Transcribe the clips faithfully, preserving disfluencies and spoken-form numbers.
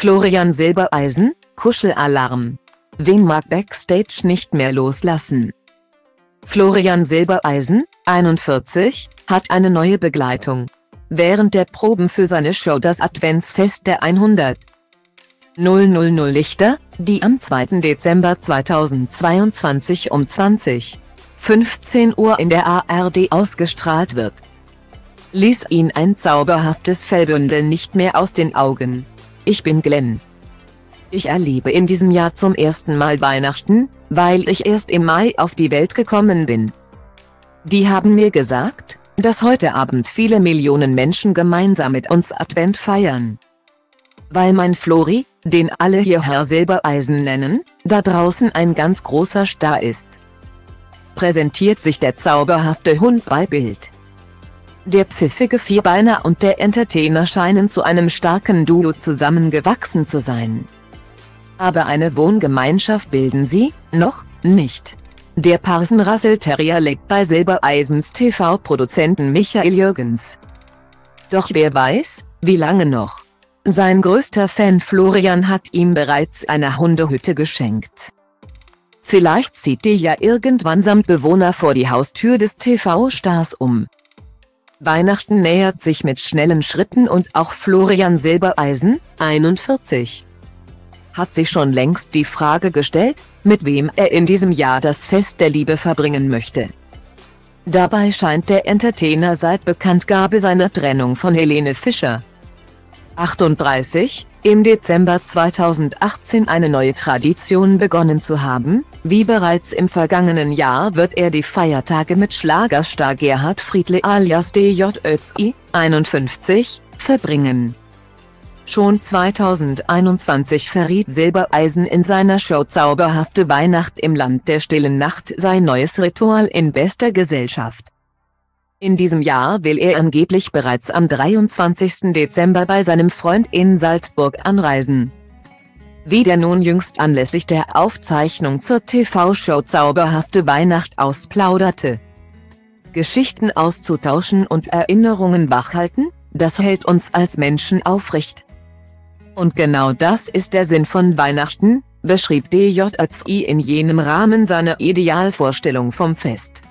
Florian Silbereisen, Kuschelalarm. Wen mag Backstage nicht mehr loslassen? Florian Silbereisen, einundvierzig, hat eine neue Begleitung. Während der Proben für seine Show Das Adventsfest der hunderttausend Lichter, die am zweiten Dezember zweitausendzweiundzwanzig um zwanzig Uhr fünfzehn in der A R D ausgestrahlt wird, ließ ihn ein zauberhaftes Fellbündel nicht mehr aus den Augen. Ich bin Glenn. Ich erlebe in diesem Jahr zum ersten Mal Weihnachten, weil ich erst im Mai auf die Welt gekommen bin. Die haben mir gesagt, dass heute Abend viele Millionen Menschen gemeinsam mit uns Advent feiern. Weil mein Flori, den alle hier Herr Silbereisen nennen, da draußen ein ganz großer Star ist, präsentiert sich der zauberhafte Hund bei Bild. Der pfiffige Vierbeiner und der Entertainer scheinen zu einem starken Duo zusammengewachsen zu sein. Aber eine Wohngemeinschaft bilden sie noch nicht. Der Parson Russell Terrier liegt bei Silbereisens T V-Produzenten Michael Jürgens. Doch wer weiß, wie lange noch. Sein größter Fan Florian hat ihm bereits eine Hundehütte geschenkt. Vielleicht zieht die ja irgendwann samt Bewohner vor die Haustür des T V-Stars um. Weihnachten nähert sich mit schnellen Schritten und auch Florian Silbereisen, einundvierzig, hat sich schon längst die Frage gestellt, mit wem er in diesem Jahr das Fest der Liebe verbringen möchte. Dabei scheint der Entertainer seit Bekanntgabe seiner Trennung von Helene Fischer, achtunddreißig, im Dezember zweitausendachtzehn eine neue Tradition begonnen zu haben. Wie bereits im vergangenen Jahr wird er die Feiertage mit Schlagerstar Gerhard Friedle alias D J Ötzi, einundfünfzig, verbringen. Schon zweitausendeinundzwanzig verriet Silbereisen in seiner Show Zauberhafte Weihnacht im Land der stillen Nacht sein neues Ritual in bester Gesellschaft. In diesem Jahr will er angeblich bereits am dreiundzwanzigsten Dezember bei seinem Freund in Salzburg anreisen. Wie der nun jüngst anlässlich der Aufzeichnung zur T V-Show Zauberhafte Weihnacht ausplauderte. Geschichten auszutauschen und Erinnerungen wachhalten, das hält uns als Menschen aufrecht. Und genau das ist der Sinn von Weihnachten, beschrieb D J Ötzi in jenem Rahmen seine Idealvorstellung vom Fest.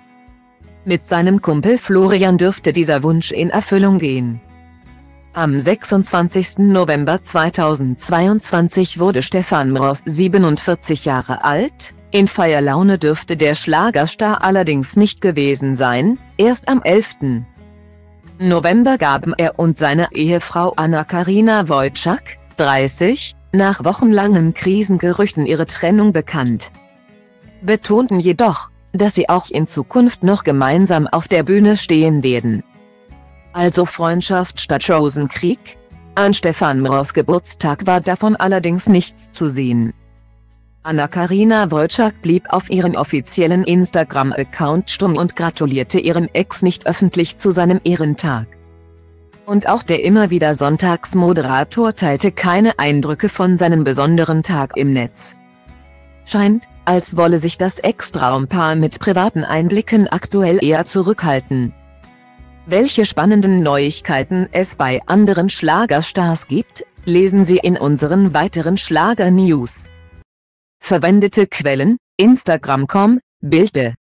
Mit seinem Kumpel Florian dürfte dieser Wunsch in Erfüllung gehen. Am sechsundzwanzigsten November zweitausendzweiundzwanzig wurde Stefan Mross, siebenundvierzig Jahre alt. In Feierlaune dürfte der Schlagerstar allerdings nicht gewesen sein. Erst am elften November gaben er und seine Ehefrau Anna-Karina Wojcik, dreißig, nach wochenlangen Krisengerüchten ihre Trennung bekannt, betonten jedoch, dass sie auch in Zukunft noch gemeinsam auf der Bühne stehen werden. Also Freundschaft statt Rosenkrieg? An Stefan Mross' Geburtstag war davon allerdings nichts zu sehen. Anna-Karina Wojcik blieb auf ihrem offiziellen Instagram-Account stumm und gratulierte ihrem Ex nicht öffentlich zu seinem Ehrentag. Und auch der immer wieder Sonntagsmoderator teilte keine Eindrücke von seinem besonderen Tag im Netz. Scheint, als wolle sich das Ex-Traumpaar mit privaten Einblicken aktuell eher zurückhalten. Welche spannenden Neuigkeiten es bei anderen Schlagerstars gibt, lesen Sie in unseren weiteren Schlager-News. Verwendete Quellen: Instagram Punkt com, Bilde.